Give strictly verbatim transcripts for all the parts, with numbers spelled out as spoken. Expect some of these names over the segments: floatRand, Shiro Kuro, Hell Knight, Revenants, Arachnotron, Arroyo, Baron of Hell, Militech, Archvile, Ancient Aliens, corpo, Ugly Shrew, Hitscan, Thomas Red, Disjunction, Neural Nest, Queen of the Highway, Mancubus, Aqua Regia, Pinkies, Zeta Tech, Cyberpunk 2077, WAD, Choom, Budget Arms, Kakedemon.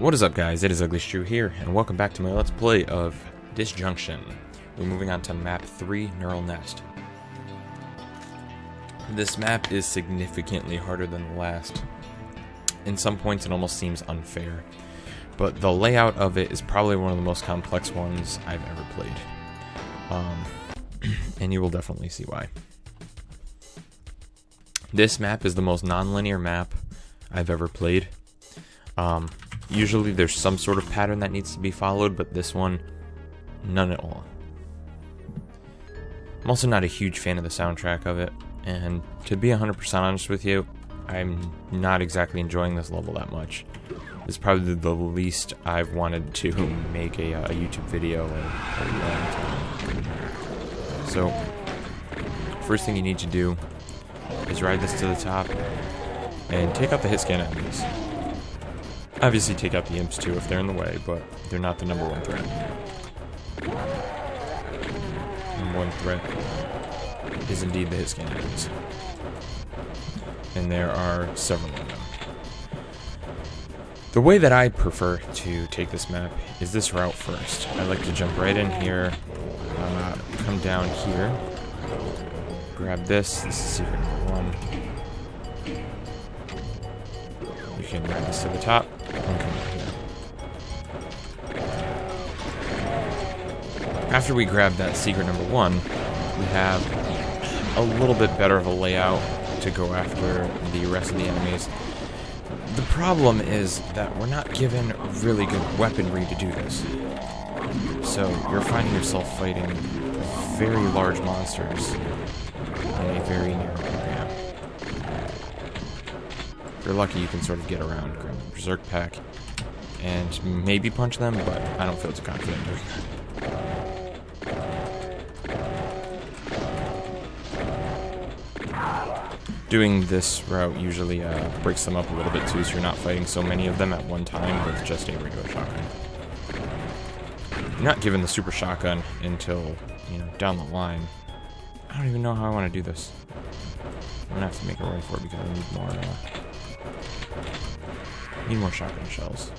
What is up, guys? It is Ugly Shrew here, and welcome back to my Let's Play of Disjunction. We're moving on to map three, Neural Nest. This map is significantly harder than the last. In some points it almost seems unfair, but the layout of it is probably one of the most complex ones I've ever played. Um, and you will definitely see why. This map is the most non-linear map I've ever played. Um, usually there's some sort of pattern that needs to be followed, but this one, none at all. I'm also not a huge fan of the soundtrack of it, and to be one hundred percent honest with you, I'm not exactly enjoying this level that much. It's probably the least I've wanted to make a, a YouTube video in a long time. So, first thing you need to do is ride this to the top and take out the Hitscan enemies. Obviously take out the imps too if they're in the way, but they're not the number one threat. Number one threat is indeed the Hitscan enemies. And there are several of them. The way that I prefer to take this map is this route first. I like to jump right in here, uh, come down here, grab this, this is secret number one. You can grab this to the top, and come down here. After we grab that secret number one, we have a little bit better of a layout to go after the rest of the enemies. The problem is that we're not given really good weaponry to do this. So you're finding yourself fighting very large monsters in a very narrow area. If you're lucky, you can sort of get around, grab the Berserk Pack, and maybe punch them, but I don't feel too confident doing that. Doing this route usually uh, breaks them up a little bit too, so you're not fighting so many of them at one time with just a regular shotgun. You're not given the super shotgun until, you know, down the line. I don't even know how I want to do this. I'm gonna have to make a run for it because I need more. Uh, need more shotgun shells.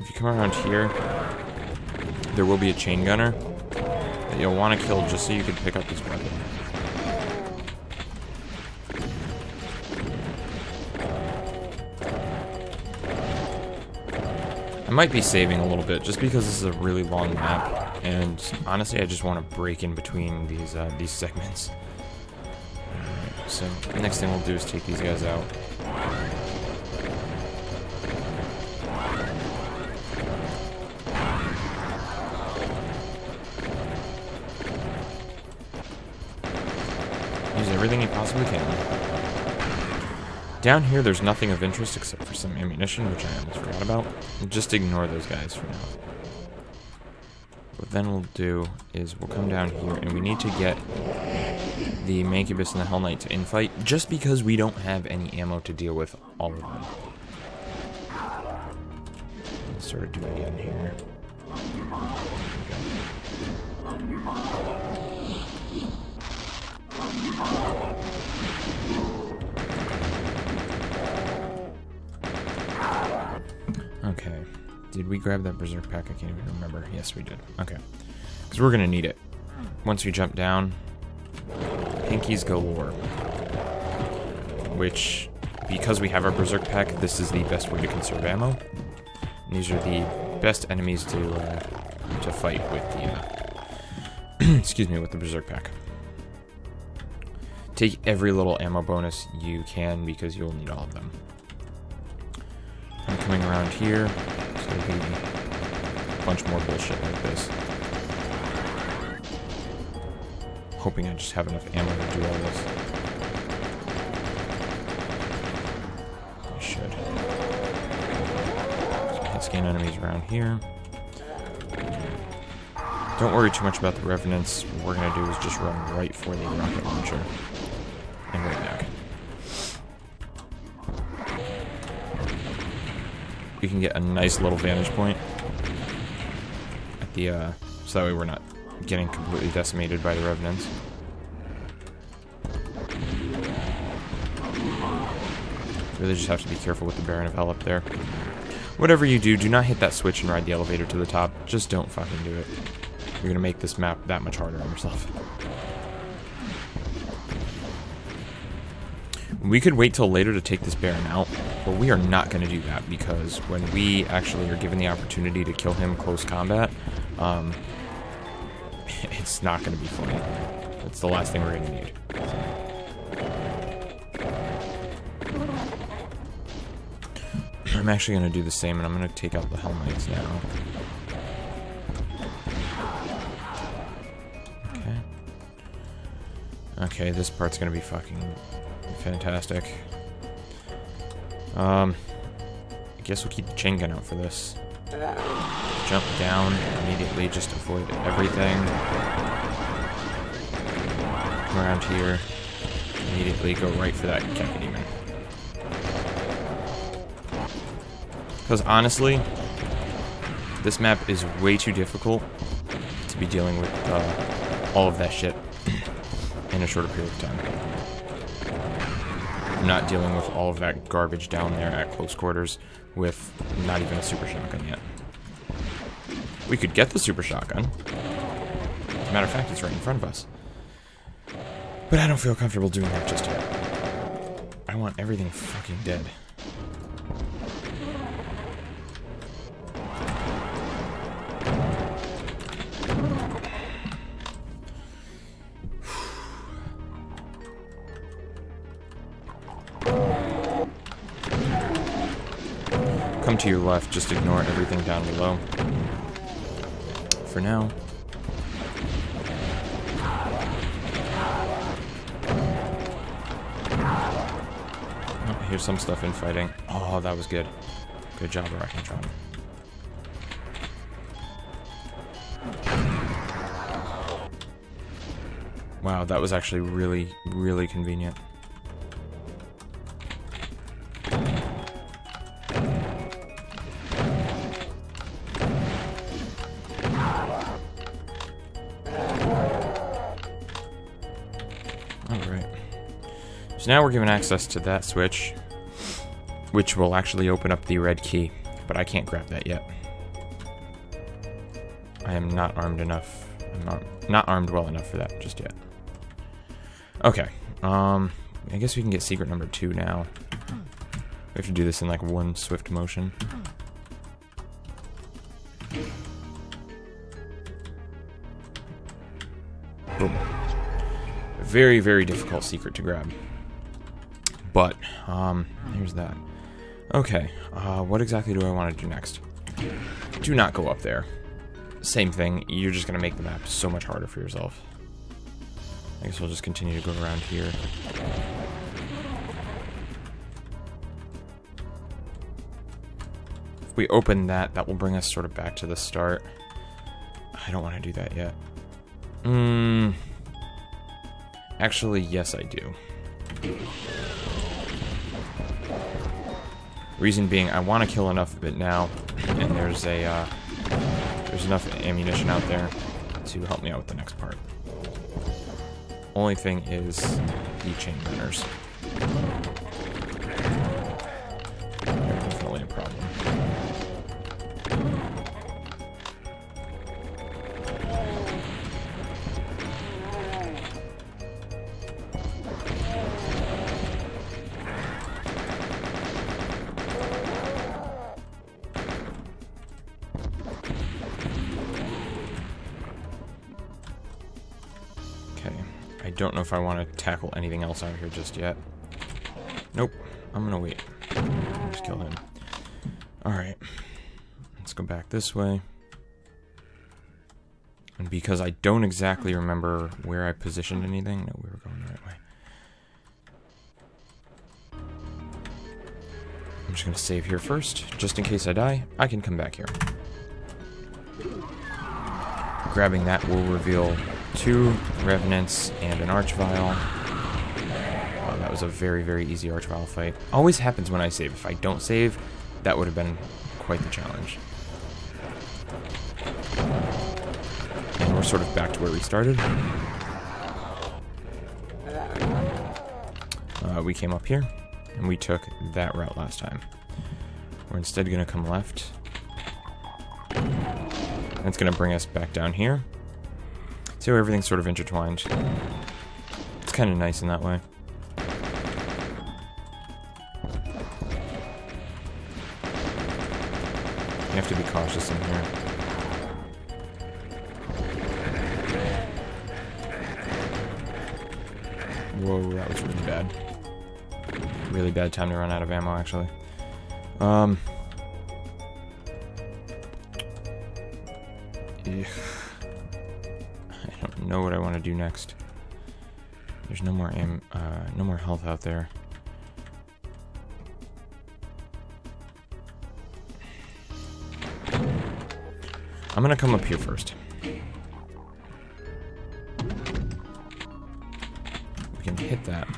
If you come around here, there will be a chain gunner that you'll want to kill just so you can pick up his weapon. I might be saving a little bit, just because this is a really long map, and honestly I just want to break in between these uh, these segments. Alright, so the next thing we'll do is take these guys out. Use everything you possibly can. Down here there's nothing of interest except for some ammunition, which I almost forgot about. Just ignore those guys for now. What then we'll do is we'll come down here and we need to get the Mancubus and the Hell Knight to infight, just because we don't have any ammo to deal with all of them. Let's sort of do it again here. Okay, did we grab that Berserk Pack? I can't even remember. Yes, we did. Okay, because we're going to need it. Once we jump down, Pinkies galore. Which, because we have our Berserk Pack, this is the best way to conserve ammo. And these are the best enemies to uh, to fight with the uh, excuse me, with the Berserk Pack. Take every little ammo bonus you can because you'll need all of them. I'm coming around here, so we can bunch more bullshit like this. Hoping I just have enough ammo to do all this. I should. Let's scan enemies around here. Don't worry too much about the Revenants. What we're gonna do is just run right for the rocket launcher and right back. We can get a nice little vantage point at the, uh, so that way we're not getting completely decimated by the Revenants. Really just have to be careful with the Baron of Hell up there. Whatever you do, do not hit that switch and ride the elevator to the top. Just don't fucking do it. You're gonna make this map that much harder on yourself. We could wait till later to take this Baron out, but we are not going to do that, because when we actually are given the opportunity to kill him close combat, um, it's not going to be funny. That's the last thing we're going to need. I'm actually going to do the same, and I'm going to take out the Hell Knights now. Okay. Okay, this part's going to be fucking... fantastic. Um, I guess we'll keep the chain gun out for this. Jump down immediately, just avoid everything. Come around here, immediately go right for that Kakedemon. Because honestly, this map is way too difficult to be dealing with uh, all of that shit in a shorter period of time. Not dealing with all of that garbage down there at close quarters with not even a super shotgun yet. We could get the super shotgun. As a matter of fact, it's right in front of us. But I don't feel comfortable doing that just yet. I want everything fucking dead. To your left, just ignore everything down below. For now. Oh, here's some stuff infighting. Oh, that was good. Good job, Arachnotron. Wow, that was actually really, really convenient. Now we're given access to that switch, which will actually open up the red key, but I can't grab that yet. I am not armed enough. I'm not, not armed well enough for that just yet. Okay, um, I guess we can get secret number two now. We have to do this in like one swift motion. Boom. Very, very difficult secret to grab. But, um, here's that. Okay, uh, what exactly do I want to do next? Do not go up there. Same thing, you're just going to make the map so much harder for yourself. I guess we'll just continue to go around here. If we open that, that will bring us sort of back to the start. I don't want to do that yet. Mmm. Actually, yes, I do. Reason being, I want to kill enough of it now, and there's a uh, there's enough ammunition out there to help me out with the next part. Only thing is the chain gunners. They're definitely a problem. Don't know if I want to tackle anything else out here just yet. Nope. I'm gonna wait. Just kill him. Alright. Let's go back this way. And because I don't exactly remember where I positioned anything... No, we were going the right way. I'm just gonna save here first. Just in case I die, I can come back here. Grabbing that will reveal... two Revenants and an Archvile. Wow, that was a very, very easy Archvile fight. Always happens when I save. If I don't save, that would have been quite the challenge. And we're sort of back to where we started. Uh, we came up here, and we took that route last time. We're instead going to come left. That's going to bring us back down here. See how everything's sort of intertwined. It's kind of nice in that way. You have to be cautious in here. Whoa, that was really bad. Really bad time to run out of ammo, actually. Um... Yeah. I don't know what I want to do next. There's no more aim, uh, no more health out there. I'm gonna come up here first. We can hit that.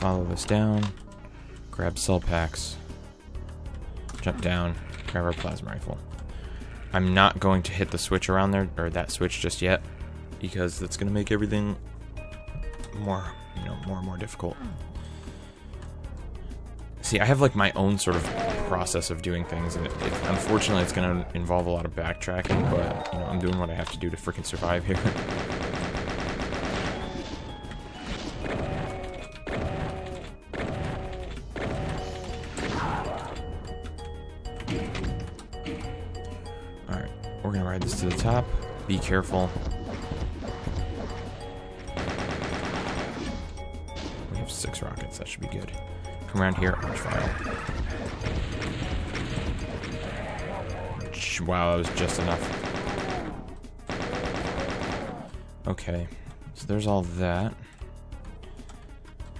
Follow this down, grab cell packs, jump down, grab our plasma rifle. I'm not going to hit the switch around there, or that switch just yet, because that's going to make everything more, you know, more and more difficult. See, I have like my own sort of process of doing things, and it, it, unfortunately it's going to involve a lot of backtracking, but, you know, I'm doing what I have to do to freaking survive here. Be careful. We have six rockets, that should be good. Come around here, Archvile. Wow, that was just enough. Okay, so there's all that.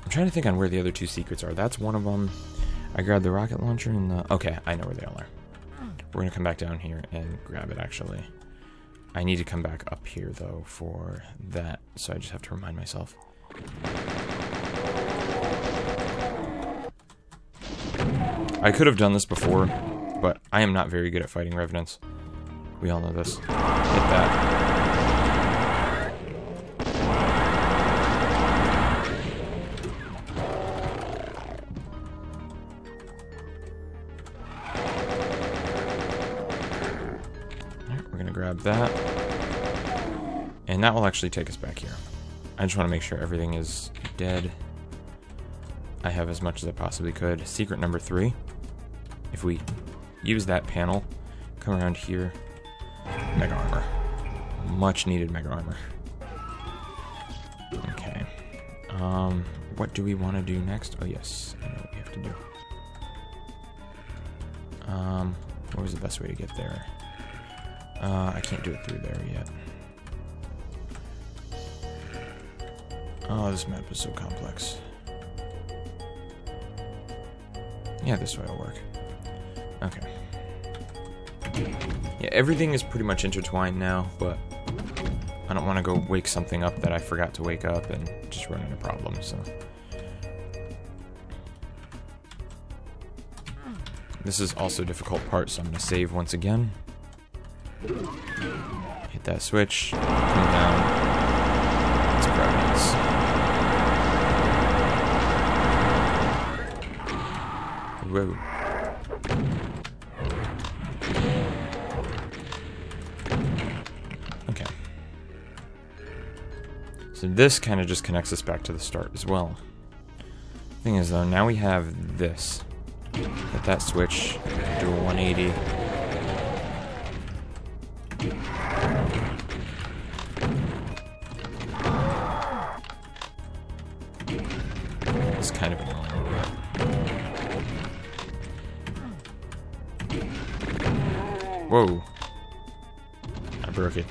I'm trying to think on where the other two secrets are. That's one of them. I grabbed the rocket launcher and the... Okay, I know where they all are. We're gonna come back down here and grab it, actually. I need to come back up here, though, for that, so I just have to remind myself. I could have done this before, but I am not very good at fighting Revenants. We all know this. Hit that. All right, we're gonna grab that. And that will actually take us back here. I just want to make sure everything is dead. I have as much as I possibly could. Secret number three. If we use that panel, come around here. Mega armor. Much needed mega armor. Okay. Um, what do we want to do next? Oh yes, I know what we have to do. Um, what was the best way to get there? Uh, I can't do it through there yet. Oh, this map is so complex. Yeah, this way will work. Okay. Yeah, everything is pretty much intertwined now, but I don't want to go wake something up that I forgot to wake up and just run into problems, so. This is also a difficult part, so I'm going to save once again. Hit that switch, come down. It's Revenants. Whoa. Okay. So this kind of just connects us back to the start as well. Thing is, though, now we have this. Hit that switch, do a one eighty. It's kind of annoying. Whoa. I broke it.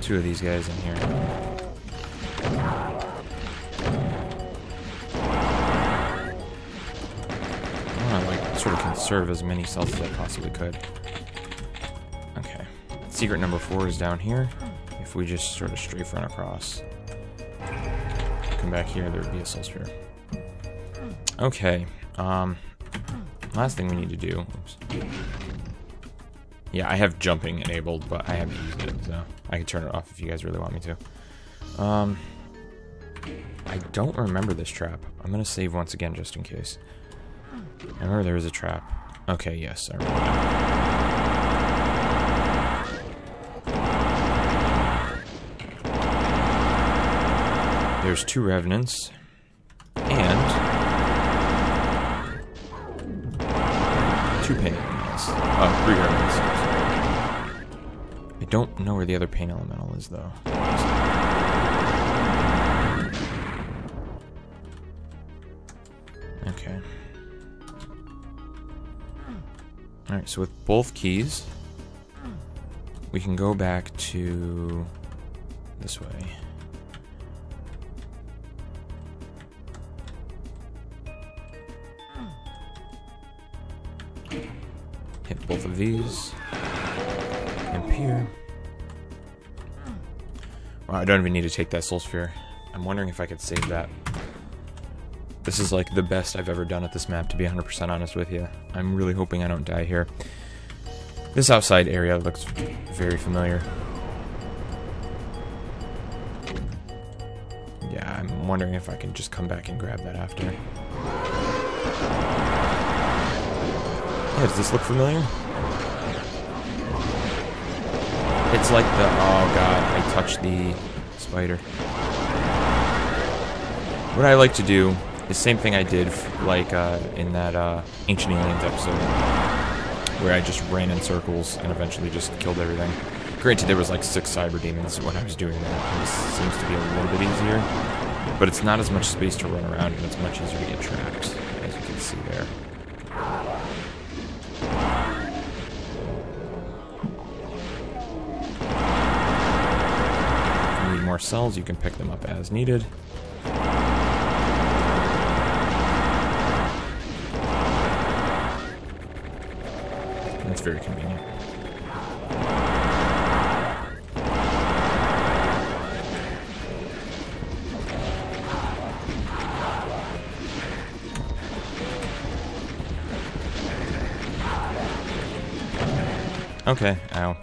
Two of these guys in here. I want to, like, sort of conserve as many cells as I possibly could. Okay. Secret number four is down here. If we just sort of strafe run across. Come back here, there would be a soul sphere. Okay. Um... Last thing we need to do oops, Yeah, I have jumping enabled, but I haven't used it, so I can turn it off if you guys really want me to. Um, I don't remember this trap. I'm gonna save once again just in case. I remember there was a trap. Okay, yes, I remember. There's two Revenants. And two pain elements. Oh, three Revenants. I don't know where the other pain elemental is, though. Okay. Alright, so with both keys, we can go back to this way. Hit both of these. And here. Wow, I don't even need to take that soul sphere. I'm wondering if I could save that. This is like the best I've ever done at this map, to be one hundred percent honest with you. I'm really hoping I don't die here. This outside area looks very familiar. Yeah, I'm wondering if I can just come back and grab that after. Yeah, does this look familiar? It's like the... oh god, I touched the spider. What I like to do... the same thing I did, like, uh, in that, uh, Ancient Aliens episode, where I just ran in circles and eventually just killed everything. Granted, there was, like, six cyber demons when I was doing that. This seems to be a little bit easier, but it's not as much space to run around, and it's much easier to get trapped, as you can see there. If you need more cells, you can pick them up as needed. It's very convenient. Okay, ow.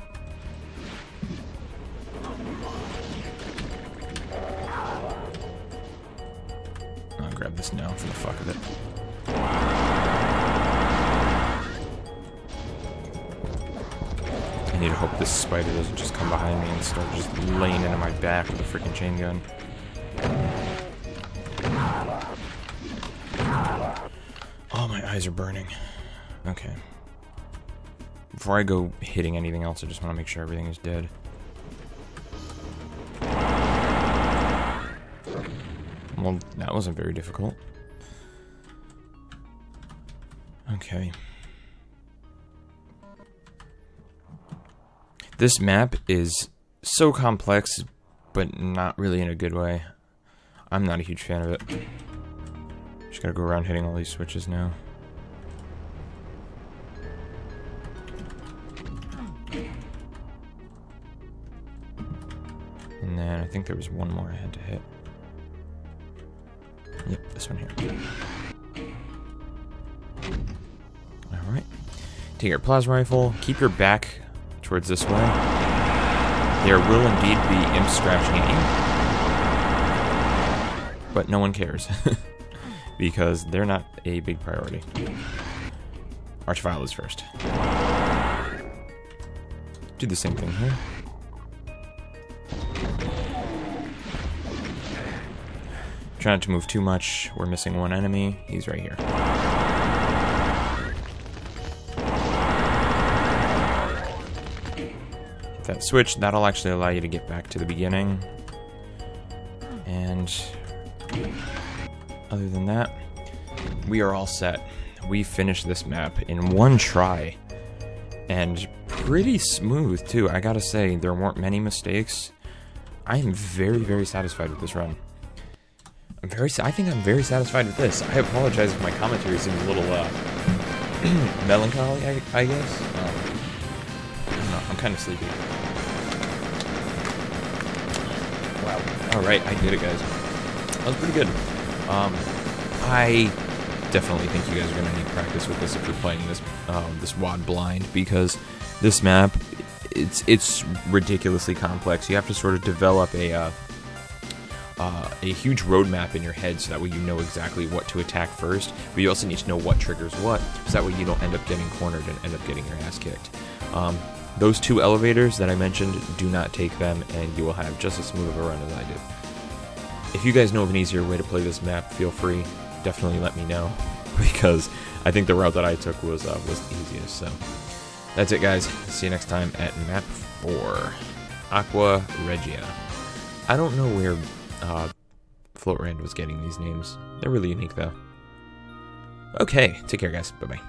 I'll grab this now for the fuck of it. I need to hope this spider doesn't just come behind me and start just laying into my back with a freaking chain gun. Oh, my eyes are burning. Okay. Before I go hitting anything else, I just want to make sure everything is dead. Well, that wasn't very difficult. Okay. This map is so complex, but not really in a good way. I'm not a huge fan of it. Just gotta go around hitting all these switches now. And then I think there was one more I had to hit. Yep, this one here. Alright. Take your plasma rifle, keep your back towards this way. There will indeed be imps scratching at you, but no one cares because they're not a big priority. Archvile is first. Do the same thing here. Try not to move too much. We're missing one enemy. He's right here. That switch, that'll actually allow you to get back to the beginning. And other than that, we are all set. We finished this map in one try, and pretty smooth too. I gotta say, there weren't many mistakes. I am very, very satisfied with this run. I'm very, I think I'm very satisfied with this. I apologize if my commentary seems a little uh, melancholy, I, I guess. Um, I don't know, I'm kind of sleepy. Wow. Alright, I did it, guys. That was pretty good. Um, I definitely think you guys are going to need practice with this if you're playing this um, this W A D blind, because this map, it's it's ridiculously complex. You have to sort of develop a uh, uh, a huge roadmap in your head, so that way you know exactly what to attack first. But you also need to know what triggers what, so that way you don't end up getting cornered and end up getting your ass kicked. Um, those two elevators that I mentioned, do not take them, and you will have just as smooth of a run as I did. If you guys know of an easier way to play this map, feel free. Definitely let me know, because I think the route that I took was uh, was the easiest. So that's it, guys. See you next time at map four, Aqua Regia. I don't know where uh, floatRand was getting these names. They're really unique, though. Okay, take care, guys. Bye bye.